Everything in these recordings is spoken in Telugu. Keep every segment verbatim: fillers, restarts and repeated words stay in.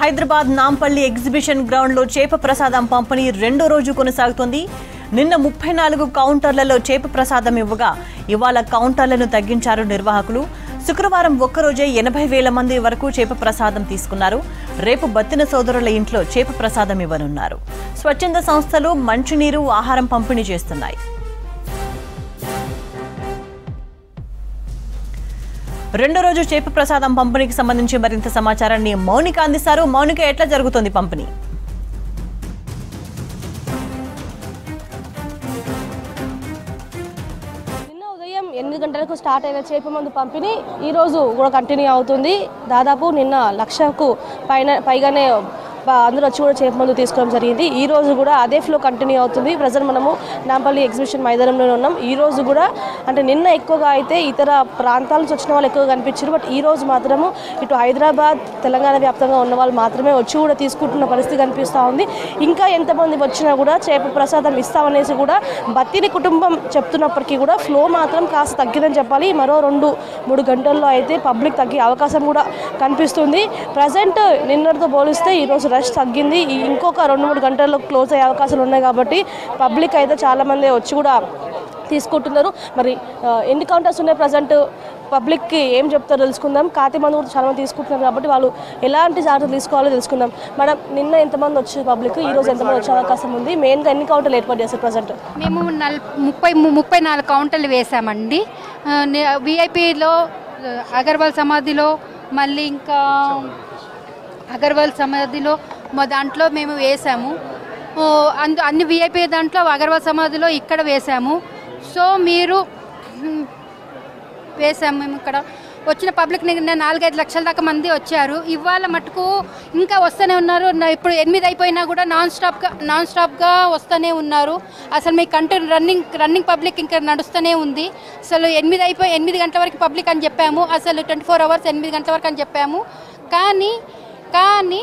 హైదరాబాద్ నాంపల్లి ఎగ్జిబిషన్ గ్రౌండ్లో చేప ప్రసాదం పంపిణీ రెండో రోజు కొనసాగుతోంది. నిన్న ముప్పై నాలుగు కౌంటర్లలో చేప ప్రసాదం ఇవ్వగా ఇవాళ కౌంటర్లను తగ్గించారు నిర్వాహకులు. శుక్రవారం ఒక్క రోజే ఎనభై వేల మంది వరకు చేప ప్రసాదం తీసుకున్నారు. రేపు బత్తిన సోదరుల ఇంట్లో చేప ప్రసాదం ఇవ్వనున్నారు. స్వచ్ఛంద సంస్థలు మంచినీరు, ఆహారం పంపిణీ చేస్తున్నాయి. రెండో రోజు చేప ప్రసాదం పంపిణీకి సంబంధించి మరింత సమాచారాన్ని మౌనిక అందిస్తారు. మౌనిక, ఎట్లా జరుగుతుంది పంపిణీ? ఎనిమిది గంటలకు స్టార్ట్ అయిన చేప మందు పంపిణీ ఈరోజు కూడా కంటిన్యూ అవుతుంది. దాదాపు నిన్న లక్షకు పైన పైగానే అందరూ వచ్చి కూడా చేప మందు తీసుకోవడం జరిగింది. ఈ రోజు కూడా అదే ఫ్లో కంటిన్యూ అవుతుంది. ప్రజెంట్ మనము నాంపల్లి ఎగ్జిబిషన్ మైదానంలోనే ఉన్నాం. ఈ రోజు కూడా అంటే నిన్న ఎక్కువగా అయితే ఇతర ప్రాంతాల నుంచి వచ్చిన వాళ్ళు ఎక్కువగా కనిపించారు. బట్ ఈ రోజు మాత్రము ఇటు హైదరాబాద్, తెలంగాణ వ్యాప్తంగా ఉన్న వాళ్ళు మాత్రమే వచ్చి కూడా తీసుకుంటున్న పరిస్థితి కనిపిస్తూ ఉంది. ఇంకా ఎంతమంది వచ్చినా కూడా చేప ప్రసాదం ఇస్తామనేసి కూడా బత్తిని కుటుంబం చెప్తున్నప్పటికీ కూడా ఫ్లో మాత్రం కాస్త తగ్గిందని చెప్పాలి. మరో రెండు మూడు గంటల్లో అయితే పబ్లిక్ తగ్గే అవకాశం కూడా కనిపిస్తుంది. ప్రజెంట్ నిన్నటితో పోలిస్తే ఈరోజు రష్ తగ్గింది. ఇంకొక రెండు మూడు గంటల్లో క్లోజ్ అయ్యే అవకాశాలు ఉన్నాయి కాబట్టి పబ్లిక్ అయితే చాలామంది వచ్చి కూడా తీసుకుంటున్నారు. మరి ఎన్ని కౌంటర్స్ ఉన్నాయి ప్రజెంట్, పబ్లిక్కి ఏం చెప్తారో తెలుసుకుందాం. కాతి మంది కూడా చాలామంది తీసుకుంటున్నారు కాబట్టి వాళ్ళు ఎలాంటి జాగ్రత్తలు తీసుకోవాలో తెలుసుకుందాం. మేడం, నిన్న ఎంతమంది వచ్చి పబ్లిక్, ఈరోజు ఎంతమంది వచ్చే అవకాశం ఉంది? మెయిన్గా ఎన్ని కౌంటర్లు ఏర్పాటు చేస్తారు ప్రజెంట్? మేము నల్ ముప్పై ముప్పై నాలుగు కౌంటర్లు వేసామండి. విఐపిలో, అగర్వాల్ సమాధిలో, మళ్ళీ ఇంకా అగర్వాల్ సమాధిలో మా దాంట్లో మేము వేసాము. అందు అన్ని విఐపీ దాంట్లో అగర్వాల్ సమాధిలో ఇక్కడ వేసాము. సో మీరు వేసాము మేము ఇక్కడ వచ్చిన పబ్లిక్ నిన్న నాలుగైదు లక్షల దాకా మంది వచ్చారు. ఇవాళ మటుకు ఇంకా వస్తూనే ఉన్నారు. ఇప్పుడు ఎనిమిది అయిపోయినా కూడా నాన్ స్టాప్గా నాన్ స్టాప్గా వస్తూనే ఉన్నారు. అసలు మీ కంటిన్యూ రన్నింగ్ రన్నింగ్ పబ్లిక్ ఇంకా నడుస్తూనే ఉంది. అసలు ఎనిమిది అయిపోయి ఎనిమిది గంటల వరకు పబ్లిక్ అని చెప్పాము. అసలు ట్వంటీ ఫోర్ అవర్స్ ఎనిమిది గంటల వరకు అని చెప్పాము. కానీ కానీ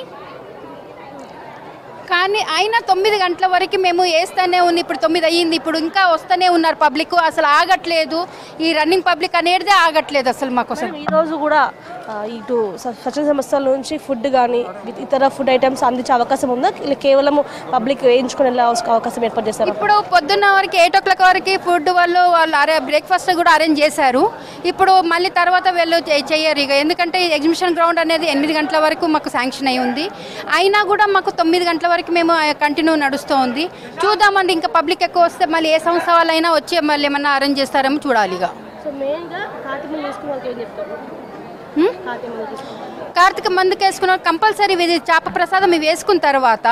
కానీ అయినా తొమ్మిది గంటల వరకు మేము వేస్తూనే ఉంది. ఇప్పుడు తొమ్మిది అయ్యింది, ఇప్పుడు ఇంకా వస్తూనే ఉన్నారు పబ్లిక్. అసలు ఆగట్లేదు ఈ రన్నింగ్ పబ్లిక్ అనేది, ఆగట్లేదు అసలు మాకోసం. ఈరోజు కూడా ఇటు స్వచ్ఛంద సంస్థల నుంచి ఫుడ్ కానీ ఇతర ఫుడ్ ఐటమ్స్ అందించే అవకాశం ఉందా, కేవలం పబ్లిక్ వేయించుకునే అవకాశం ఏర్పాటు చేస్తారు? ఇప్పుడు పొద్దున్న వరకు ఎయిట్ ఓ క్లాక్ వరకు ఫుడ్ వాళ్ళు వాళ్ళు అరే బ్రేక్ఫాస్ట్ కూడా అరేంజ్ చేశారు. ఇప్పుడు మళ్ళీ తర్వాత వీళ్ళు చేయరు ఇక, ఎందుకంటే ఎగ్జిబిషన్ గ్రౌండ్ అనేది ఎనిమిది గంటల వరకు మాకు శాంక్షన్ అయి ఉంది. అయినా కూడా మాకు తొమ్మిది గంటల వరకు మేము కంటిన్యూ నడుస్తుంది. చూద్దామండి, ఇంకా పబ్లిక్ ఎక్కువ వస్తే మళ్ళీ ఏ సంవత్సరాలైనా వచ్చి మళ్ళీ ఏమన్నా అరేంజ్ చేస్తారేమో చూడాలి. ఇక కార్తీక మందుకు వేసుకున్న కంపల్సరీ చేప ప్రసాదం ఇవి వేసుకున్న తర్వాత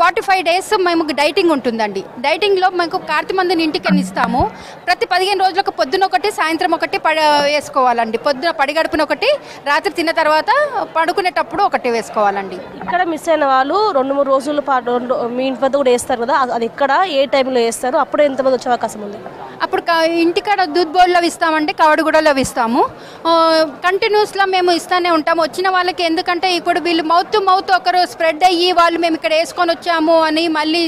ఫార్టీ ఫైవ్ డేస్ మేము డైటింగ్ ఉంటుందండి. డైటింగ్లో మేము కార్తీక మందుని ఇంటికి ఇస్తాము. ప్రతి పదిహేను రోజులకు పొద్దున ఒకటి, సాయంత్రం ఒకటి పడ వేసుకోవాలండి. పొద్దున పడిగడుపున ఒకటి, రాత్రి తిన్న తర్వాత పడుకునేటప్పుడు ఒకటి వేసుకోవాలండి. ఇక్కడ మిస్ అయిన వాళ్ళు రెండు మూడు రోజుల పాటు రెండు మీ ఇంటి వద్ద కూడా వేస్తారు కదా, అది ఇక్కడ ఏ టైంలో వేస్తారు, అప్పుడు ఎంతమంది వచ్చే అవకాశం ఉంది? అప్పుడు ఇంటికాడ దూద్ బౌల్లో ఇస్తామండి, కవడగూడలో ఇస్తాము. కంటిన్యూస్లో మేము ఇస్తూనే ఉంటాము వచ్చిన వాళ్ళకి. ఎందుకంటే ఇప్పుడు వీళ్ళు మౌత్ టు మౌత్ ఒకరు స్ప్రెడ్ అయ్యి వాళ్ళు మేము ఇక్కడ వేసుకొని వచ్చాము అని మళ్ళీ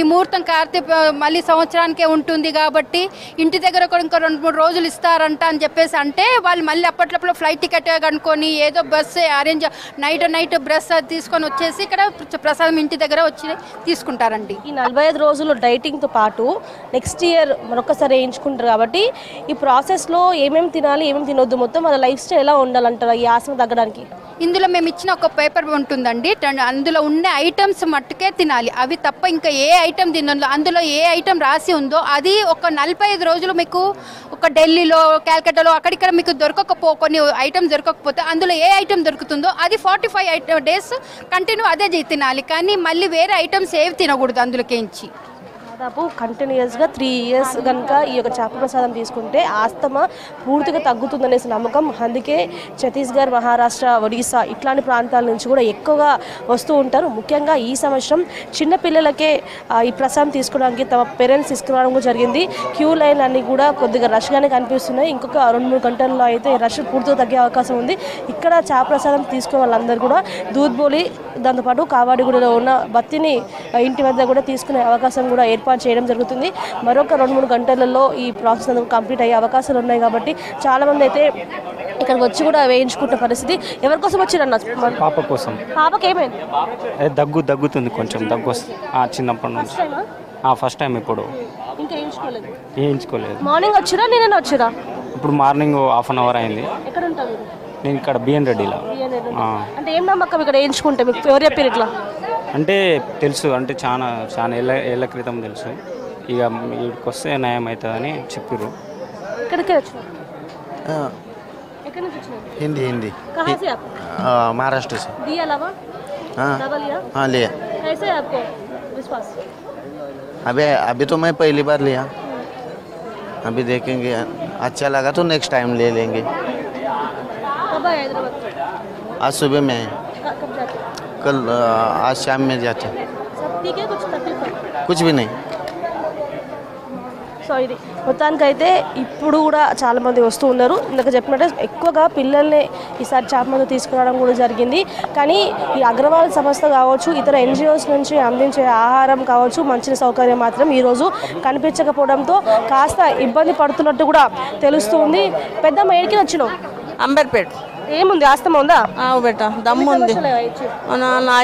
ఈ ముహూర్తం కార్తీక మళ్ళీ సంవత్సరానికే ఉంటుంది కాబట్టి ఇంటి దగ్గర ఒక ఇంకో రెండు మూడు రోజులు ఇస్తారంట అని చెప్పేసి అంటే వాళ్ళు మళ్ళీ అప్పట్లప్పుడు ఫ్లైట్ టికెట్ కనుక్కొని ఏదో bus arrange night night brush అది తీసుకొని వచ్చేసి ఇక్కడ ప్రసాదం ఇంటి దగ్గర వచ్చి తీసుకుంటారండి. ఈ నలభై ఐదు రోజులు డైటింగ్తో పాటు నెక్స్ట్ ఇయర్ మరొకసారి వేయించుకుంటారు కాబట్టి ఈ ప్రాసెస్లో ఏమేమి తినాలి, ఏమేమి తినొద్దు, మొత్తం వాళ్ళ లైఫ్ స్టైల్ ఎలా ఉండాలంటారు ఈ ఆశ తగ్గడానికి? ఇందులో మేము ఇచ్చిన ఒక పేపర్ ఉంటుందండి, అందులో ఉండే ఐటమ్స్ మట్టుకే తినాలి. అవి తప్ప ఇంకా ఏ ఐటమ్ తినదు. అందులో ఏ ఐటమ్ రాసి ఉందో అది ఒక నలభై ఐదు రోజులు మీకు ఒక ఢిల్లీలో, క్యాల్కటాలో అక్కడిక్కడ మీకు దొరకకపో కొన్ని ఐటమ్ దొరకకపోతే అందులో ఏ ఐటమ్ దొరుకుతుందో అది forty five item days continue అదే తినాలి. కానీ మళ్ళీ వేరే ఐటమ్స్ ఏవి తినకూడదు. అందులోకించి దాదాపు కంటిన్యూస్గా త్రీ ఇయర్స్ కనుక ఈ యొక్క చేప ప్రసాదం తీసుకుంటే ఆస్తమా పూర్తిగా తగ్గుతుందనేసి నమ్మకం. అందుకే ఛత్తీస్గఢ్, మహారాష్ట్ర, ఒడిశా ఇట్లాంటి ప్రాంతాల నుంచి కూడా ఎక్కువగా వస్తూ ఉంటారు. ముఖ్యంగా ఈ సంవత్సరం చిన్నపిల్లలకే ఈ ప్రసాదం తీసుకోవడానికి తమ పేరెంట్స్ తీసుకురావడం కూడా జరిగింది. క్యూ లైన్ అన్నీ కూడా కొద్దిగా రష్గానే కనిపిస్తున్నాయి. ఇంకొక రెండు మూడు గంటల్లో అయితే రష్ పూర్తిగా తగ్గే అవకాశం ఉంది. ఇక్కడ చేప ప్రసాదం తీసుకున్న వాళ్ళందరూ కూడా దూద్బోలి, దాంతోపాటు కావాడిగూడలో ఉన్న బత్తిని ఇంటి వద్ద కూడా తీసుకునే అవకాశం కూడా ఏర్పాటు చేయడం జరుగుతుంది. మరొక రెండు మూడు గంటలలో ఈ ప్రాసెస్ అంతా కంప్లీట్ అయ్యే అవకాశాలు ఉన్నాయి కాబట్టి చాలామంది అయితే ఇక్కడ వచ్చి కూడా వేయించుకుంట పరిస్థితి. ఎవర్ కోసం వచ్చారు అన్న? పాప కోసం. పాపకి ఏమైంది? దగ్గు దగ్గుతుంది కొంచెం దగ్గు వస్తుంది ఆ చిన్నప్పటి నుంచి. ఆ ఫస్ట్ టైం ఇప్పుడు. ఇంకా వేయించుకోలేదు. వేయించుకోలేదు. మార్నింగ్ వచ్చారా నిన్ననే వచ్చారా? ఇప్పుడు మార్నింగ్ హాఫ్ అన్ అవర్ అయింది. ఎక్కడ ఉంటారు? నేను ఇక్కడ బిఎన్ రెడ్డిలా. అంటే ఏం నమ్మకం ఇక్కడ వేయించుకుంటే మీకు ఎవరు చెప్పారు ఇట్లా? అంటే తెలుసు అంటే చాలా చాలా ఏళ్ళ ఏళ్ళ క్రితం తెలుసు. ఇక ఇక్కడికి వస్తే న్యాయం అవుతుందని చెప్పారు. ఇక్కడికే వచ్చారు? हिंदी हिंदी कहाँ से आप? महाराष्ट्र से दिया लावा? हाँ लिया? हाँ लिया। कैसे आपको विश्वास? अभी अभी तो मैं पहली बार लिया, अभी देखेंगे अच्छा लगा तो नेक्स्ट टाइम ले लेंगे। कब आए हैदराबाद? आज सुबह में आए। कब जाते? कल आज शाम में जाते। सब ठीक है, कुछ तकलीफ है? कुछ भी नहीं। సో ఇది మొత్తానికైతే ఇప్పుడు కూడా చాలామంది వస్తూ ఉన్నారు. ఇందాక చెప్పినట్టే ఎక్కువగా పిల్లల్ని ఈసారి చాలామంది తీసుకురావడం కూడా జరిగింది. కానీ ఈ అగ్రవాల్ సంస్థ కావచ్చు, ఇతర ఎన్జిఓస్ నుంచి అందించే ఆహారం కావచ్చు, మంచి సౌకర్యం మాత్రం ఈరోజు కనిపించకపోవడంతో కాస్త ఇబ్బంది పడుతున్నట్టు కూడా తెలుస్తుంది. పెద్ద మేడికి వచ్చినాం అంబర్పేట. ఏముంది ఆస్తమ ఉందా? బేట దమ్ము ఉంది.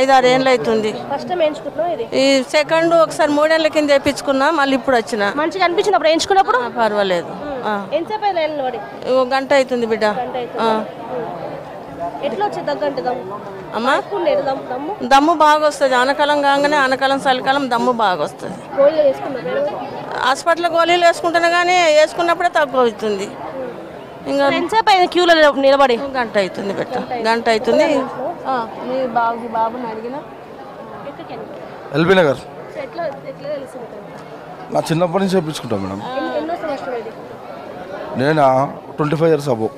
ఐదారు ఏళ్ళు అవుతుంది. ఈ సెకండ్ ఒకసారి మూడేళ్ల కింద వేయించుకున్నా, మళ్ళీ ఇప్పుడు వచ్చినా మంచిగా అనిపించినప్పుడు వేయించుకున్నప్పుడు పర్వాలేదు. గంట అవుతుంది బిడ్డ. దమ్ము బాగా వస్తుంది ఆనకాలం కాగానే, ఆనకాలం చలికాలం దమ్ము బాగా వస్తుంది. హాస్పిటల్ గోళీలు వేసుకుంటున్నా కానీ వేసుకున్నప్పుడే తక్కువ అవుతుంది. క్యూలో నిలబడి గంట అవుతుంది బిడ్డ, గంట అవుతుంది. మీ బాబు బాబుని అడిగిన ఎల్బీ నగర్. నా చిన్నప్పటి నుంచి చెప్పించుకుంటాను మేడం. నేనా ట్వంటీ ఫైవ్ ఇయర్స్ అబో.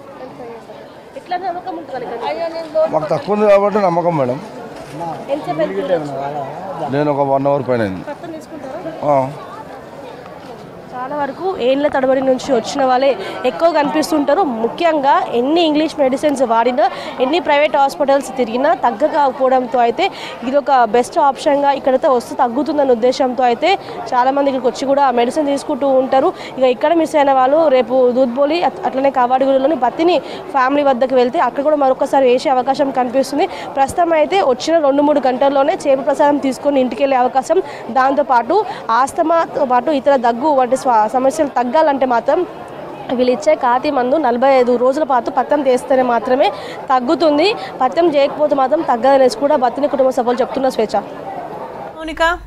మాకు తక్కువ ఉంది కాబట్టి నమ్మకం మేడం. నేను ఒక వన్ అవర్ పైన చాలా వరకు ఏళ్ళ తడబడి నుంచి వచ్చిన వాళ్ళే ఎక్కువగా అనిపిస్తుంటారు. ముఖ్యంగా ఎన్ని ఇంగ్లీష్ మెడిసిన్స్ వాడినా, ఎన్ని ప్రైవేట్ హాస్పిటల్స్ తిరిగినా తగ్గకపోవడంతో అయితే ఇదొక బెస్ట్ ఆప్షన్గా ఇక్కడైతే వస్తూ తగ్గుతుందన్న ఉద్దేశంతో అయితే చాలామంది ఇక్కడికి వచ్చి కూడా మెడిసిన్ తీసుకుంటూ ఉంటారు. ఇక ఇక్కడ మిస్ అయిన వాళ్ళు రేపు దూద్బోలి అట్లనే కావాడిగూడలోని బతిని ఫ్యామిలీ వద్దకు వెళ్తే అక్కడ కూడా మరొకసారి వేసే అవకాశం కనిపిస్తుంది. ప్రస్తుతం అయితే వచ్చిన రెండు మూడు గంటల్లోనే చేప ప్రసాదం తీసుకొని ఇంటికి వెళ్ళే అవకాశం, దాంతోపాటు ఆస్తమాతో పాటు ఇతర దగ్గు వంటి సమస్యలు తగ్గాలంటే మాత్రం వీళ్ళు ఇచ్చే కాతి మందు నలభై ఐదు రోజుల పాటు పత్యం చేస్తేనే మాత్రమే తగ్గుతుంది. పత్యం చేయకపోతే మాత్రం తగ్గదనేసి కూడా బతిని కుటుంబ సభ్యులు చెప్తున్న స్వేచ్ఛ.